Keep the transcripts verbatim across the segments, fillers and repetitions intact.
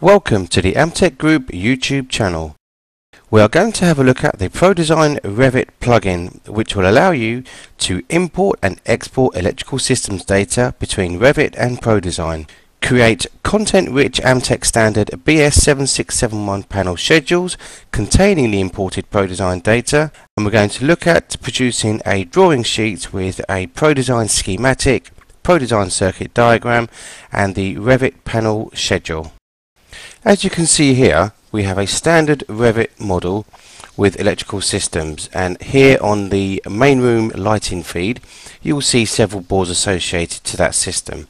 Welcome to the Amtech Group YouTube channel. We are going to have a look at the ProDesign Revit plugin, which will allow you to import and export electrical systems data between Revit and ProDesign, create content-rich Amtech standard B S seven six seven one panel schedules containing the imported ProDesign data, and we're going to look at producing a drawing sheet with a ProDesign schematic, ProDesign circuit diagram and the Revit panel schedule. As you can see here, we have a standard Revit model with electrical systems, and here on the main room lighting feed you will see several boards associated to that system.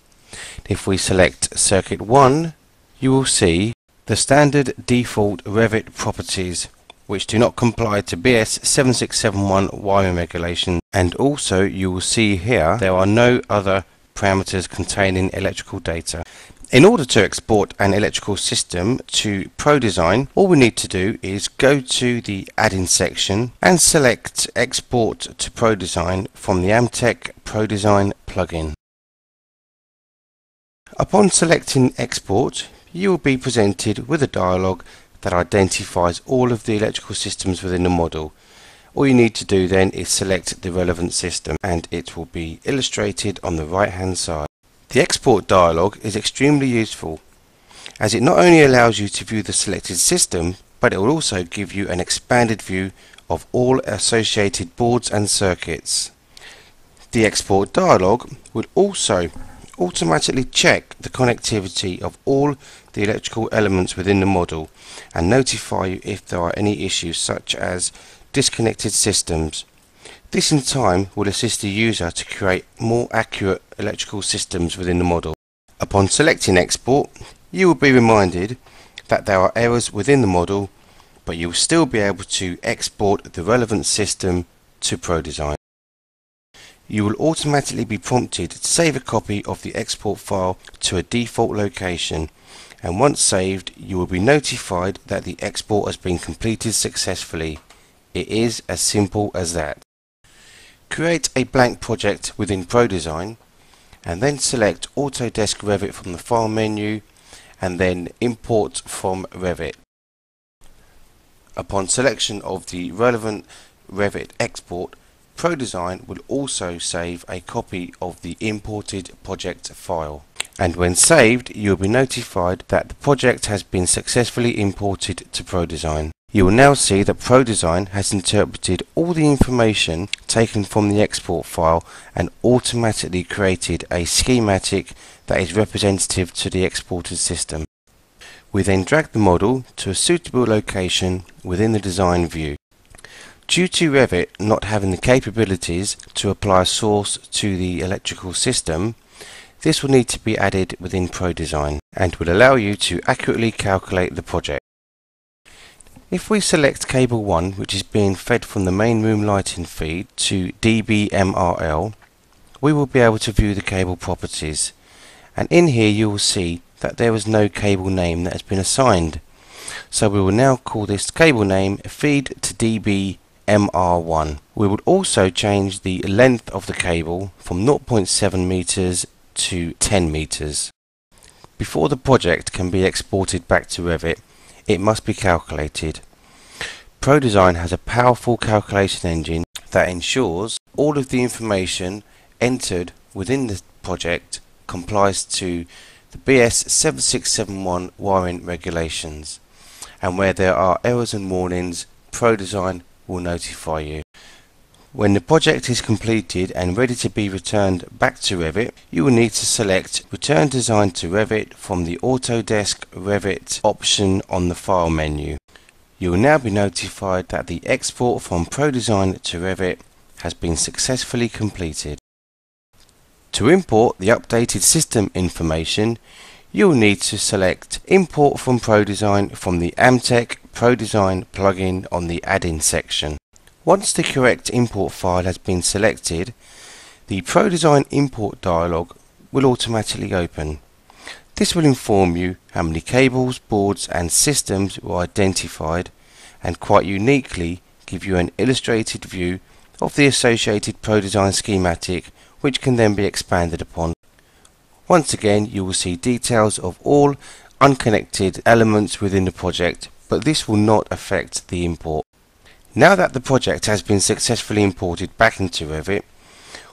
If we select circuit one, you will see the standard default Revit properties which do not comply to B S seven six seven one wiring regulation, and also you will see here there are no other parameters containing electrical data. In order to export an electrical system to ProDesign, all we need to do is go to the add-in section and select export to ProDesign from the Amtech ProDesign plugin. Upon selecting export, you will be presented with a dialog that identifies all of the electrical systems within the model. All you need to do then is select the relevant system, and it will be illustrated on the right hand side. The export dialog is extremely useful, as it not only allows you to view the selected system, but it will also give you an expanded view of all associated boards and circuits. The export dialog will also automatically check the connectivity of all the electrical elements within the model and notify you if there are any issues such as disconnected systems. This in time will assist the user to create more accurate electrical systems within the model. Upon selecting export, you will be reminded that there are errors within the model, but you will still be able to export the relevant system to ProDesign. You will automatically be prompted to save a copy of the export file to a default location, and once saved you will be notified that the export has been completed successfully. It is as simple as that. Create a blank project within ProDesign and then select Autodesk Revit from the file menu and then import from Revit. Upon selection of the relevant Revit export, ProDesign will also save a copy of the imported project file, and when saved you will be notified that the project has been successfully imported to ProDesign. You will now see that ProDesign has interpreted all the information taken from the export file and automatically created a schematic that is representative to the exported system. We then drag the model to a suitable location within the design view. Due to Revit not having the capabilities to apply a source to the electrical system, this will need to be added within ProDesign and will allow you to accurately calculate the project. If we select cable one, which is being fed from the main room lighting feed to D B M R L, we will be able to view the cable properties, and in here you will see that there is no cable name that has been assigned, so we will now call this cable name feed to D B M R one. We will also change the length of the cable from zero point seven meters to ten meters. Before the project can be exported back to Revit, it must be calculated. ProDesign has a powerful calculation engine that ensures all of the information entered within the project complies to the B S seven six seven one wiring regulations, and where there are errors and warnings, ProDesign will notify you. When the project is completed and ready to be returned back to Revit, you will need to select Return Design to Revit from the Autodesk Revit option on the file menu. You will now be notified that the export from ProDesign to Revit has been successfully completed. To import the updated system information, you will need to select Import from ProDesign from the Amtech ProDesign plugin on the Add-in section. Once the correct import file has been selected, the ProDesign import dialog will automatically open. This will inform you how many cables, boards and systems were identified, and quite uniquely give you an illustrated view of the associated ProDesign schematic which can then be expanded upon. Once again, you will see details of all unconnected elements within the project, but this will not affect the import. Now that the project has been successfully imported back into Revit,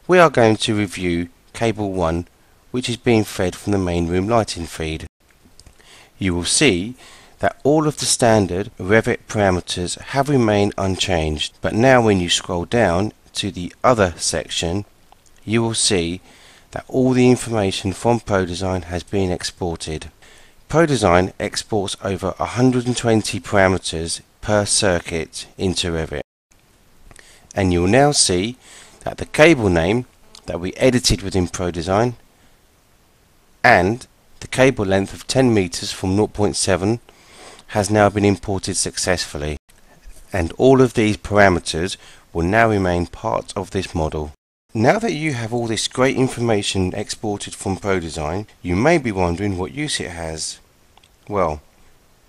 we are going to review cable one, which is being fed from the main room lighting feed. You will see that all of the standard Revit parameters have remained unchanged, but now when you scroll down to the other section, you will see that all the information from ProDesign has been exported. ProDesign exports over one hundred twenty parameters per circuit into Revit, and you'll now see that the cable name that we edited within ProDesign and the cable length of ten meters from zero point seven has now been imported successfully, and all of these parameters will now remain part of this model. Now that you have all this great information exported from ProDesign, you may be wondering what use it has. Well,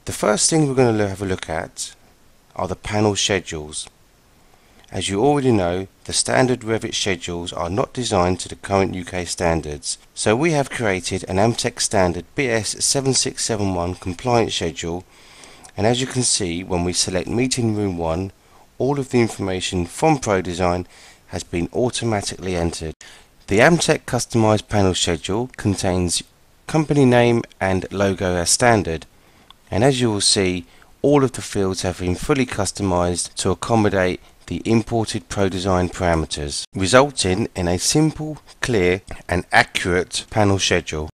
the first thing we're going to have a look at are the panel schedules. As you already know, the standard Revit schedules are not designed to the current U K standards, so we have created an Amtech standard B S seven six seven one compliant schedule, and as you can see, when we select meeting room one, all of the information from ProDesign has been automatically entered. The Amtech customized panel schedule contains company name and logo as standard, and as you will see, all of the fields have been fully customized to accommodate the imported ProDesign parameters, resulting in a simple, clear and accurate panel schedule.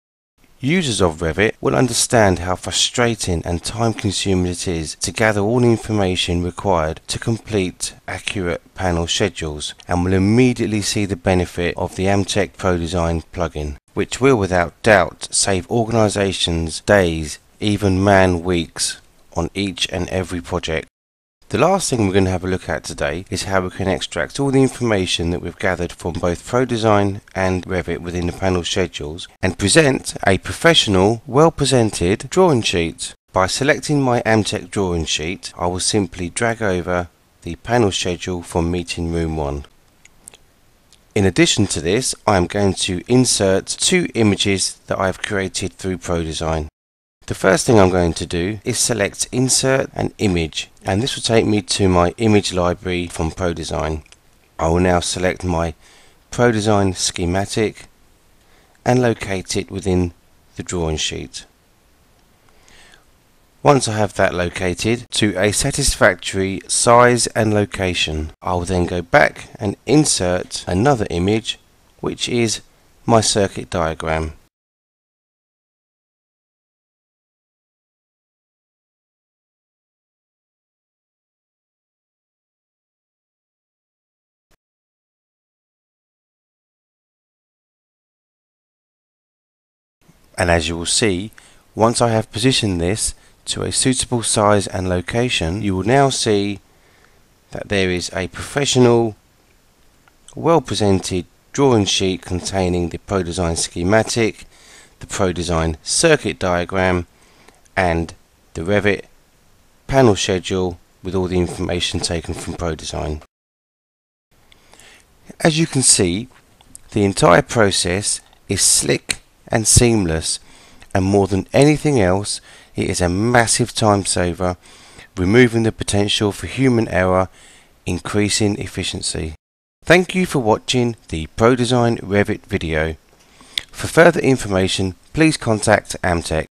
Users of Revit will understand how frustrating and time-consuming it is to gather all the information required to complete accurate panel schedules, and will immediately see the benefit of the Amtech ProDesign plugin, which will without doubt save organisations days, even man weeks, on each and every project. The last thing we're going to have a look at today is how we can extract all the information that we've gathered from both ProDesign and Revit within the panel schedules and present a professional, well-presented drawing sheet. By selecting my Amtech drawing sheet, I will simply drag over the panel schedule from meeting room one. In addition to this, I am going to insert two images that I've created through ProDesign. The first thing I'm going to do is select insert an image, and this will take me to my image library from ProDesign. I will now select my ProDesign schematic and locate it within the drawing sheet. Once I have that located to a satisfactory size and location, I will then go back and insert another image, which is my circuit diagram. And as you will see, once I have positioned this to a suitable size and location, you will now see that there is a professional, well-presented drawing sheet containing the ProDesign schematic, the ProDesign circuit diagram and the Revit panel schedule with all the information taken from ProDesign. As you can see, the entire process is slick and seamless, and more than anything else it is a massive time saver, removing the potential for human error, increasing efficiency. Thank you for watching the ProDesign Revit video. For further information please contact Amtech.